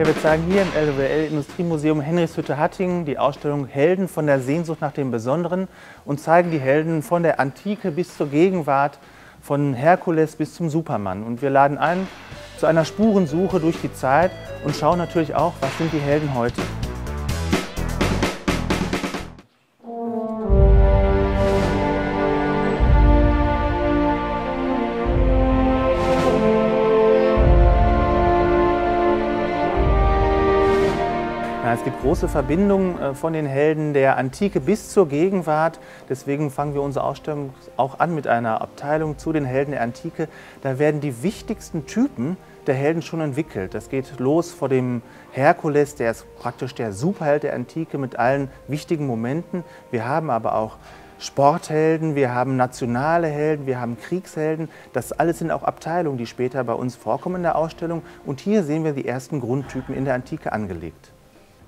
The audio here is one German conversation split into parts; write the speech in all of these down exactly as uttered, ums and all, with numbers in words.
Ja, wir zeigen hier im L W L Industriemuseum Henrichshütte-Hattingen die Ausstellung Helden von der Sehnsucht nach dem Besonderen und zeigen die Helden von der Antike bis zur Gegenwart, von Herkules bis zum Superman. Und wir laden ein zu einer Spurensuche durch die Zeit und schauen natürlich auch, was sind die Helden heute. Es gibt große Verbindungen von den Helden der Antike bis zur Gegenwart. Deswegen fangen wir unsere Ausstellung auch an mit einer Abteilung zu den Helden der Antike. Da werden die wichtigsten Typen der Helden schon entwickelt. Das geht los vor dem Herkules, der ist praktisch der Superheld der Antike mit allen wichtigen Momenten. Wir haben aber auch Sporthelden, wir haben nationale Helden, wir haben Kriegshelden. Das alles sind auch Abteilungen, die später bei uns vorkommen in der Ausstellung. Und hier sehen wir die ersten Grundtypen in der Antike angelegt.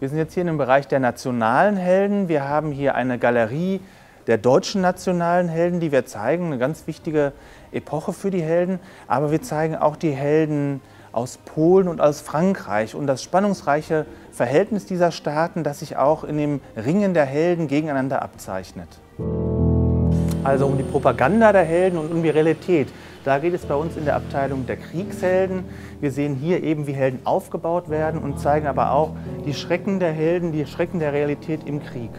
Wir sind jetzt hier im Bereich der nationalen Helden. Wir haben hier eine Galerie der deutschen nationalen Helden, die wir zeigen. Eine ganz wichtige Epoche für die Helden. Aber wir zeigen auch die Helden aus Polen und aus Frankreich. Und das spannungsreiche Verhältnis dieser Staaten, das sich auch in dem Ringen der Helden gegeneinander abzeichnet. Also um die Propaganda der Helden und um die Realität. Da geht es bei uns in der Abteilung der Kriegshelden. Wir sehen hier eben, wie Helden aufgebaut werden und zeigen aber auch die Schrecken der Helden, die Schrecken der Realität im Krieg.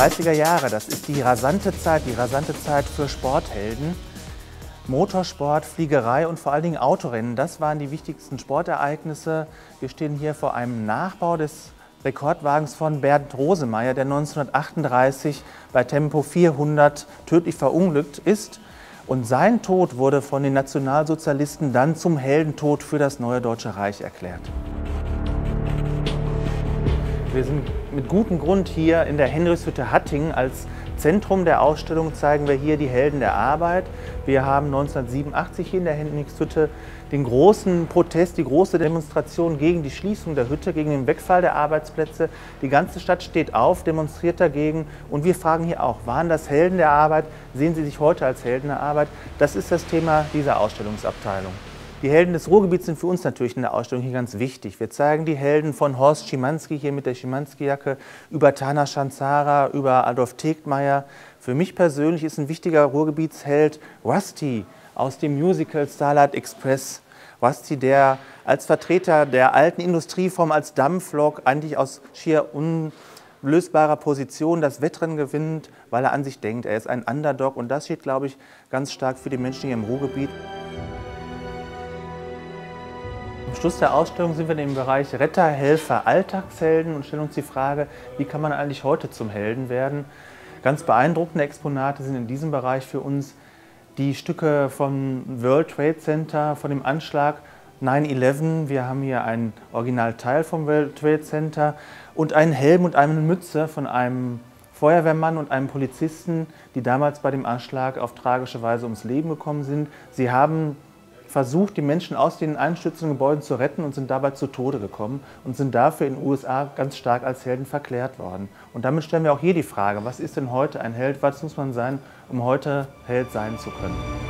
dreißiger Jahre, das ist die rasante Zeit, die rasante Zeit für Sporthelden. Motorsport, Fliegerei und vor allen Dingen Autorennen, das waren die wichtigsten Sportereignisse. Wir stehen hier vor einem Nachbau des Rekordwagens von Bernd Rosemeyer, der neunzehnhundertachtunddreißig bei Tempo vierhundert tödlich verunglückt ist. Und sein Tod wurde von den Nationalsozialisten dann zum Heldentod für das neue Deutsche Reich erklärt. Wir sind mit gutem Grund hier in der Henrichshütte-Hattingen. Als Zentrum der Ausstellung zeigen wir hier die Helden der Arbeit. Wir haben neunzehnhundertsiebenundachtzig hier in der Henrichshütte den großen Protest, die große Demonstration gegen die Schließung der Hütte, gegen den Wegfall der Arbeitsplätze. Die ganze Stadt steht auf, demonstriert dagegen. Und wir fragen hier auch, waren das Helden der Arbeit? Sehen Sie sich heute als Helden der Arbeit? Das ist das Thema dieser Ausstellungsabteilung. Die Helden des Ruhrgebiets sind für uns natürlich in der Ausstellung hier ganz wichtig. Wir zeigen die Helden von Horst Schimanski hier mit der Schimanski-Jacke, über Tana Schanzara, über Adolf Tegtmeier. Für mich persönlich ist ein wichtiger Ruhrgebietsheld Rusty aus dem Musical Starlight Express. Rusty, der als Vertreter der alten Industrieform, als Dampflok, eigentlich aus schier un lösbarer Position das Wettrennen gewinnt, weil er an sich denkt. Er ist ein Underdog und das steht, glaube ich, ganz stark für die Menschen hier im Ruhrgebiet. Am Schluss der Ausstellung sind wir im Bereich Retter, Helfer, Alltagshelden und stellen uns die Frage, wie kann man eigentlich heute zum Helden werden? Ganz beeindruckende Exponate sind in diesem Bereich für uns die Stücke vom World Trade Center, von dem Anschlag neun elf. Wir haben hier einen Originalteil vom World Trade Center und einen Helm und eine Mütze von einem Feuerwehrmann und einem Polizisten, die damals bei dem Anschlag auf tragische Weise ums Leben gekommen sind. Sie haben versucht, die Menschen aus den einstürzenden Gebäuden zu retten und sind dabei zu Tode gekommen und sind dafür in den U S A ganz stark als Helden verklärt worden. Und damit stellen wir auch hier die Frage, was ist denn heute ein Held, was muss man sein, um heute Held sein zu können?